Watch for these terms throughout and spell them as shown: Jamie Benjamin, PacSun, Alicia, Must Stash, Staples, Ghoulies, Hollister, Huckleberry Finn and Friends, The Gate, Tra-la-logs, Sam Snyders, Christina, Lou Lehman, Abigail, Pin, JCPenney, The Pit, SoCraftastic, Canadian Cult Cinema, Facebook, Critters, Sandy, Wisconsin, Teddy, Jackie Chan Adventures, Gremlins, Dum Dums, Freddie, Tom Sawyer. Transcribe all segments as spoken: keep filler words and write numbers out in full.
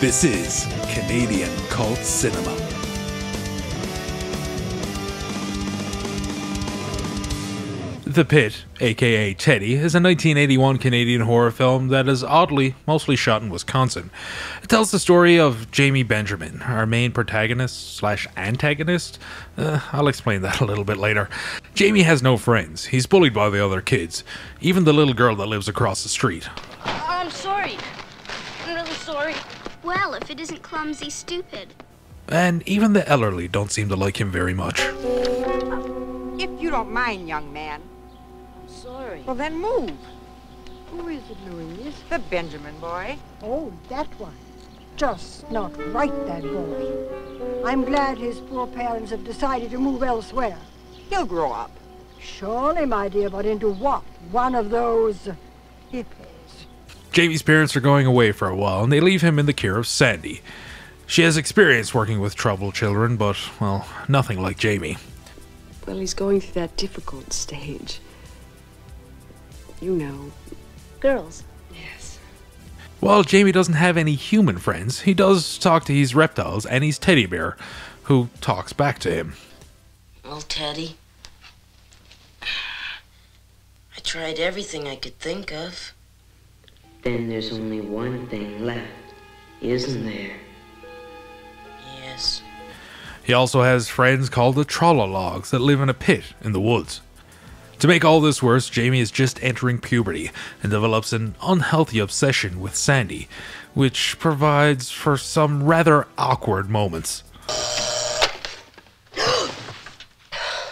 This is Canadian Cult Cinema. The Pit, aka Teddy, is a nineteen eighty-one Canadian horror film that is oddly mostly shot in Wisconsin. It tells the story of Jamie Benjamin, our main protagonist slash antagonist. Uh, I'll explain that a little bit later. Jamie has no friends. He's bullied by the other kids, even the little girl that lives across the street. I'm sorry. I'm really sorry. Well, if it isn't clumsy, stupid. And even the elderly don't seem to like him very much. If you don't mind, young man. Sorry. Well, then move. Who is it, Louise? The Benjamin boy. Oh, that one. Just not right, that boy. I'm glad his poor parents have decided to move elsewhere. He'll grow up. Surely, my dear, but into what? One of those hippies. Jamie's parents are going away for a while, and they leave him in the care of Sandy. She has experience working with troubled children, but, well, nothing like Jamie. Well, he's going through that difficult stage. You know. Girls. Yes. While Jamie doesn't have any human friends, he does talk to his reptiles and his teddy bear, who talks back to him. Well, Teddy, I tried everything I could think of. Then there's only one thing left, isn't there? Yes. He also has friends called the Tra-la-logs that live in a pit in the woods. To make all this worse, Jamie is just entering puberty and develops an unhealthy obsession with Sandy, which provides for some rather awkward moments.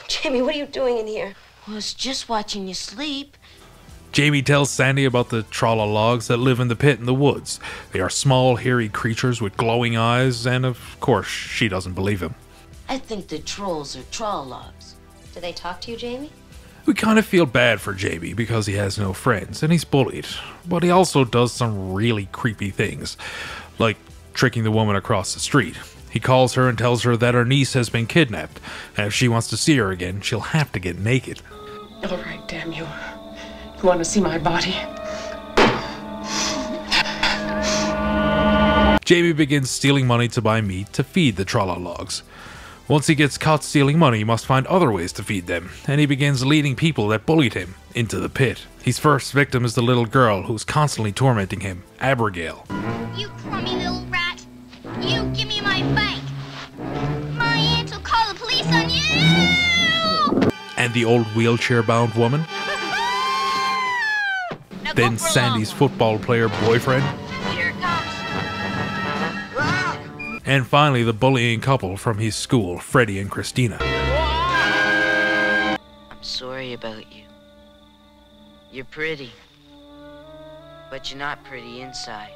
Jamie, what are you doing in here? Well, I was just watching you sleep. Jamie tells Sandy about the Tra-la-logs that live in the pit in the woods. They are small, hairy creatures with glowing eyes, and of course, she doesn't believe him. I think the trolls are Tra-la-logs. Do they talk to you, Jamie? We kind of feel bad for Jamie because he has no friends and he's bullied, but he also does some really creepy things, like tricking the woman across the street. He calls her and tells her that her niece has been kidnapped, and if she wants to see her again, she'll have to get naked. All right, damn you. You want to see my body? Jamie begins stealing money to buy meat to feed the Tra-la-logs. Once he gets caught stealing money, he must find other ways to feed them, and he begins leading people that bullied him into the pit. His first victim is the little girl who's constantly tormenting him, Abigail. You crummy little rat! You give me my bike! My aunt will call the police on you! And the old wheelchair-bound woman. Then Sandy's football player boyfriend. And finally, the bullying couple from his school, Freddie and Christina. I'm sorry about you. You're pretty, but you're not pretty inside.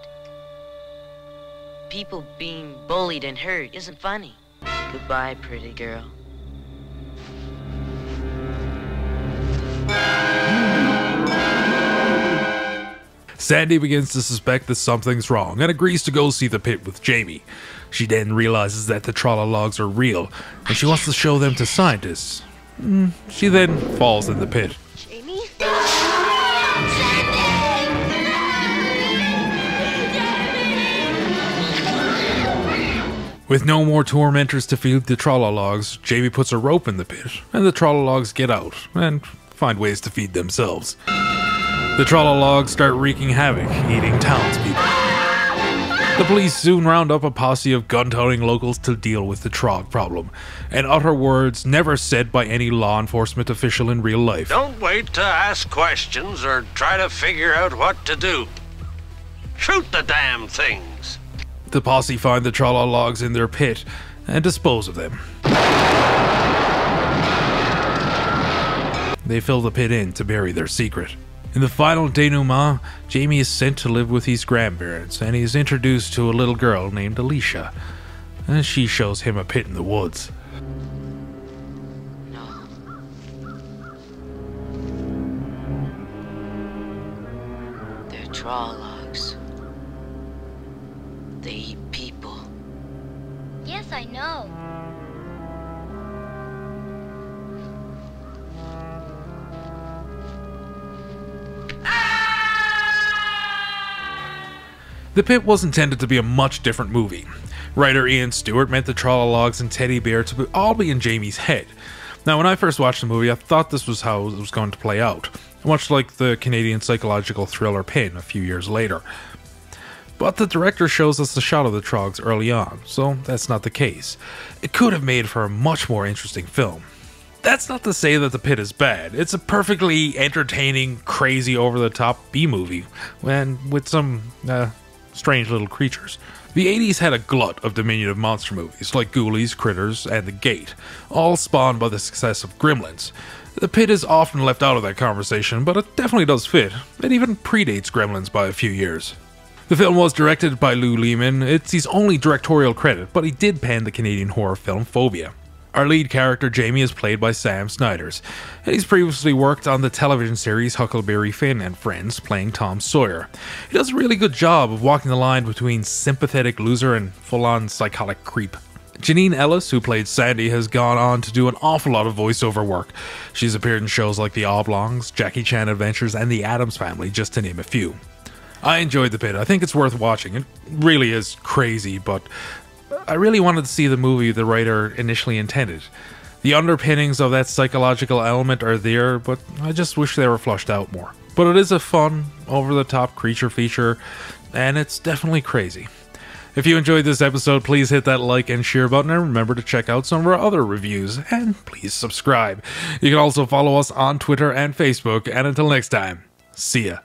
People being bullied and hurt isn't funny. Goodbye, pretty girl. Sandy begins to suspect that something's wrong and agrees to go see the pit with Jamie. She then realizes that the Tra-la-logs are real and she wants to show them to scientists. She then falls in the pit. Jamie? With no more tormentors to feed the Tra-la-logs, Jamie puts a rope in the pit and the Tra-la-logs get out and find ways to feed themselves. The Tra-la-logs start wreaking havoc, eating townspeople. The police soon round up a posse of gun-toting locals to deal with the Trog problem, and utter words never said by any law enforcement official in real life. Don't wait to ask questions or try to figure out what to do. Shoot the damn things. The posse find the Tra-la-logs in their pit and dispose of them. They fill the pit in to bury their secret. In the final denouement, Jamie is sent to live with his grandparents, and he is introduced to a little girl named Alicia, and she shows him a pit in the woods. No. They're Tra-la-logs. They eat people. Yes, I know. The Pit was intended to be a much different movie. Writer Ian Stuart meant the Tra-la-logs and Teddy Bear to all be in Jamie's head. Now, when I first watched the movie, I thought this was how it was going to play out, much like the Canadian psychological thriller Pin a few years later. But the director shows us the shot of the Trogs early on, so that's not the case. It could have made for a much more interesting film. That's not to say that The Pit is bad. It's a perfectly entertaining, crazy, over-the-top B-movie, and with some uh, strange little creatures. The eighties had a glut of diminutive monster movies, like Ghoulies, Critters, and The Gate, all spawned by the success of Gremlins. The Pit is often left out of that conversation, but it definitely does fit. It even predates Gremlins by a few years. The film was directed by Lou Lehman. It's his only directorial credit, but he did pen the Canadian horror film Phobia. Our lead character, Jamie, is played by Sam Snyders, and he's previously worked on the television series Huckleberry Finn and Friends, playing Tom Sawyer. He does a really good job of walking the line between sympathetic loser and full-on psychotic creep. Janine Ellis, who played Sandy, has gone on to do an awful lot of voiceover work. She's appeared in shows like The Oblongs, Jackie Chan Adventures, and The Addams Family, just to name a few. I enjoyed The Pit. I think it's worth watching. It really is crazy, but I really wanted to see the movie the writer initially intended. The underpinnings of that psychological element are there, but I just wish they were fleshed out more. But it is a fun, over-the-top creature feature, and it's definitely crazy. If you enjoyed this episode, please hit that like and share button, and remember to check out some of our other reviews, and please subscribe. You can also follow us on Twitter and Facebook, and until next time, see ya.